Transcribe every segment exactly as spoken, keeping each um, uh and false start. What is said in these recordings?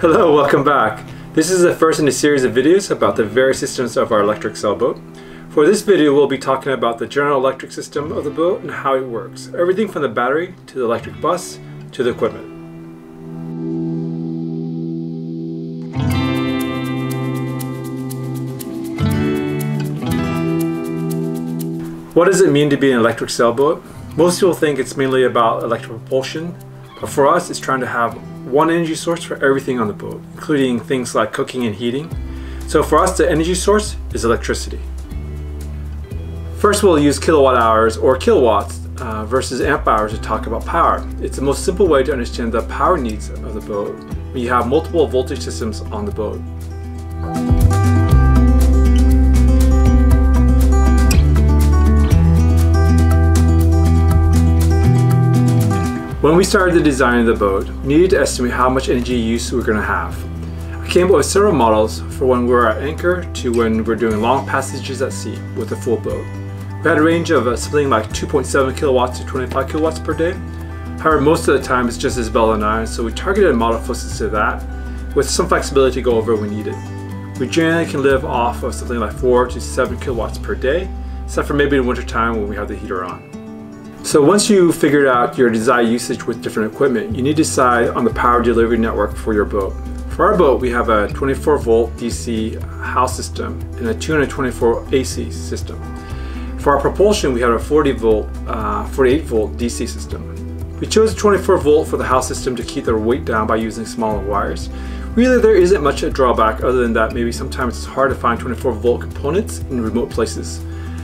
Hello, welcome back. This is the first in a series of videos about the various systems of our electric sailboat. For this video, we'll be talking about the general electric system of the boat and how it works. Everything from the battery to the electric bus to the equipment. What does it mean to be an electric sailboat? Most people think it's mainly about electric propulsion, but for us it's trying to have one energy source for everything on the boat, including things like cooking and heating. So for us, the energy source is electricity. First, we'll use kilowatt hours or kilowatts uh, versus amp hours to talk about power. It's the most simple way to understand the power needs of the boat when you have multiple voltage systems on the boat. When we started the design of the boat, we needed to estimate how much energy use we were going to have. I came up with several models for when we were at anchor to when we were doing long passages at sea with a full boat. We had a range of something like two point seven kilowatts to twenty-five kilowatts per day. However, most of the time it's just as Bella and I, so we targeted a model closest to that with some flexibility to go over when needed. We generally can live off of something like four to seven kilowatts per day, except for maybe in wintertime when we have the heater on. So once you figured out your desired usage with different equipment, you need to decide on the power delivery network for your boat. For our boat, we have a twenty-four volt D C house system and a two hundred twenty-four A C system. For our propulsion, we have a forty-eight volt D C system. We chose twenty-four volt for the house system to keep the weight down by using smaller wires. Really, there isn't much a drawback other than that maybe sometimes it's hard to find twenty-four volt components in remote places.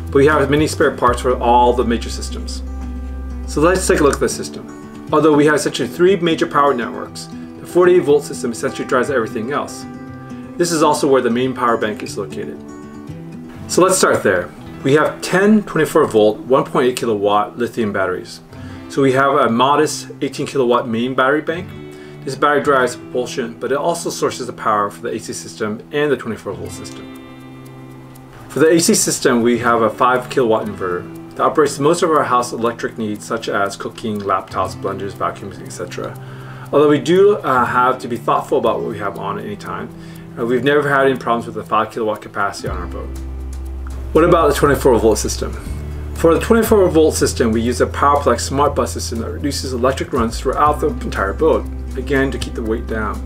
But we have many spare parts for all the major systems. So let's take a look at the system. Although we have essentially three major power networks, the forty-eight volt system essentially drives everything else. This is also where the main power bank is located. So let's start there. We have ten twenty-four volt, one point eight kilowatt lithium batteries. So we have a modest eighteen kilowatt main battery bank. This battery drives propulsion, but it also sources the power for the A C system and the twenty-four volt system. For the A C system, we have a five kilowatt inverter that operates most of our house electric needs, such as cooking, laptops, blenders, vacuums, et cetera. Although we do uh, have to be thoughtful about what we have on at any time, uh, we've never had any problems with the five kilowatt capacity on our boat. What about the twenty-four volt system? For the twenty-four volt system, we use a PowerPlex smart bus system that reduces electric runs throughout the entire boat, again to keep the weight down.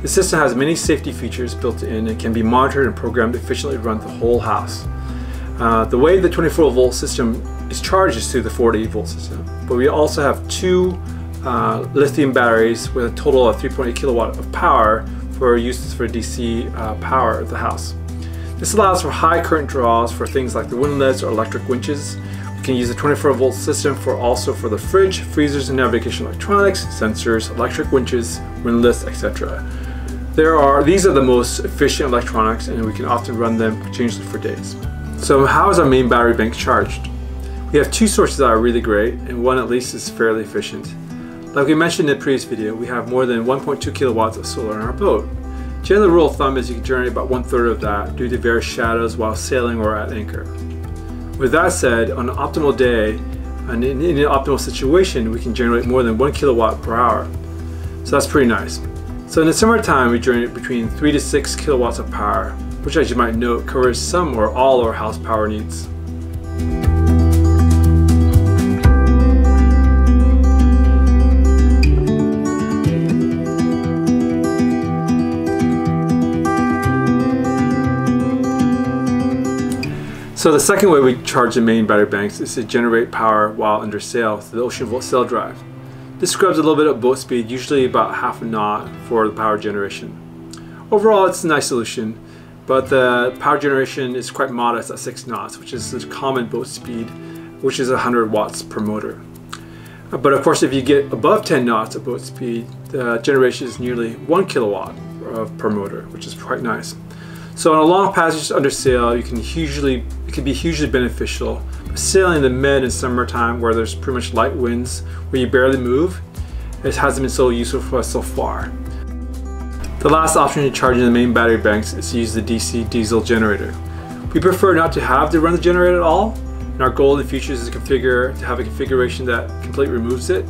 The system has many safety features built in and can be monitored and programmed to efficiently run the whole house. Uh, the way the twenty-four volt system is charged is through the forty-eight volt system, but we also have two uh, lithium batteries with a total of three point eight kilowatt of power for use for D C uh, power of the house. This allows for high current draws for things like the windlass or electric winches. We can use the twenty-four volt system for also for the fridge, freezers, and navigation electronics, sensors, electric winches, windlass, et cetera. There are, these are the most efficient electronics and we can often run them continuously for days. So how is our main battery bank charged? We have two sources that are really great and one at least is fairly efficient. Like we mentioned in the previous video, we have more than one point two kilowatts of solar on our boat. Generally, the rule of thumb is you can generate about one third of that due to various shadows while sailing or at anchor. With that said, on an optimal day and in an optimal situation, we can generate more than one kilowatt per hour. So that's pretty nice. So in the summertime, we generate between three to six kilowatts of power, which, as you might note, covers some or all our house power needs. So the second way we charge the main battery banks is to generate power while under sail through the Oceanvolt sail drive. This scrubs a little bit of boat speed, usually about half a knot for the power generation. Overall, it's a nice solution, but the power generation is quite modest at six knots, which is the common boat speed, which is one hundred watts per motor. But of course, if you get above ten knots of boat speed, the generation is nearly one kilowatt per motor, which is quite nice. So on a long passage under sail, you can hugely, it can be hugely beneficial. But sailing in the mid and summertime where there's pretty much light winds, where you barely move, it hasn't been so useful for us so far. The last option to charging the main battery banks is to use the D C diesel generator. We prefer not to have to run the generator at all, and our goal in the future is to configure to have a configuration that completely removes it.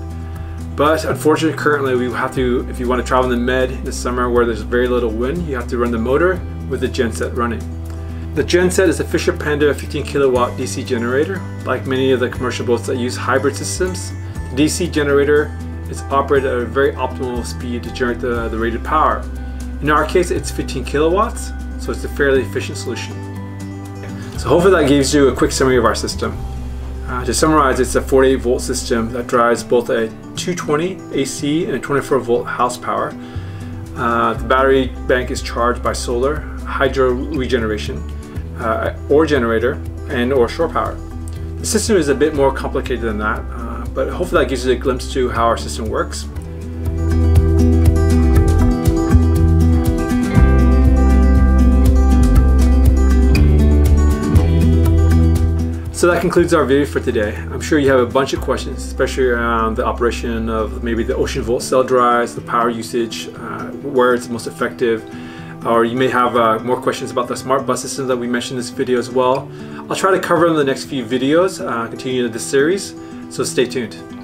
But unfortunately, currently we have to, if you want to travel in the Med this summer where there's very little wind, you have to run the motor with the genset running. The genset is a Fischer Panda fifteen kilowatt D C generator. Like many of the commercial boats that use hybrid systems, the D C generator is operated at a very optimal speed to generate the, the rated power. In our case, it's fifteen kilowatts, so it's a fairly efficient solution. So hopefully that gives you a quick summary of our system. Uh, to summarize, it's a forty-eight volt system that drives both a two twenty A C and a twenty-four volt house power. Uh, the battery bank is charged by solar, hydro regeneration, uh, or generator, and or shore power. The system is a bit more complicated than that, uh, but hopefully that gives you a glimpse to how our system works. So that concludes our video for today. I'm sure you have a bunch of questions, especially around the operation of maybe the Oceanvolt cell drives, the power usage, uh, where it's most effective, or you may have uh, more questions about the smart bus system that we mentioned in this video as well. I'll try to cover them in the next few videos, uh, continue this series, so stay tuned.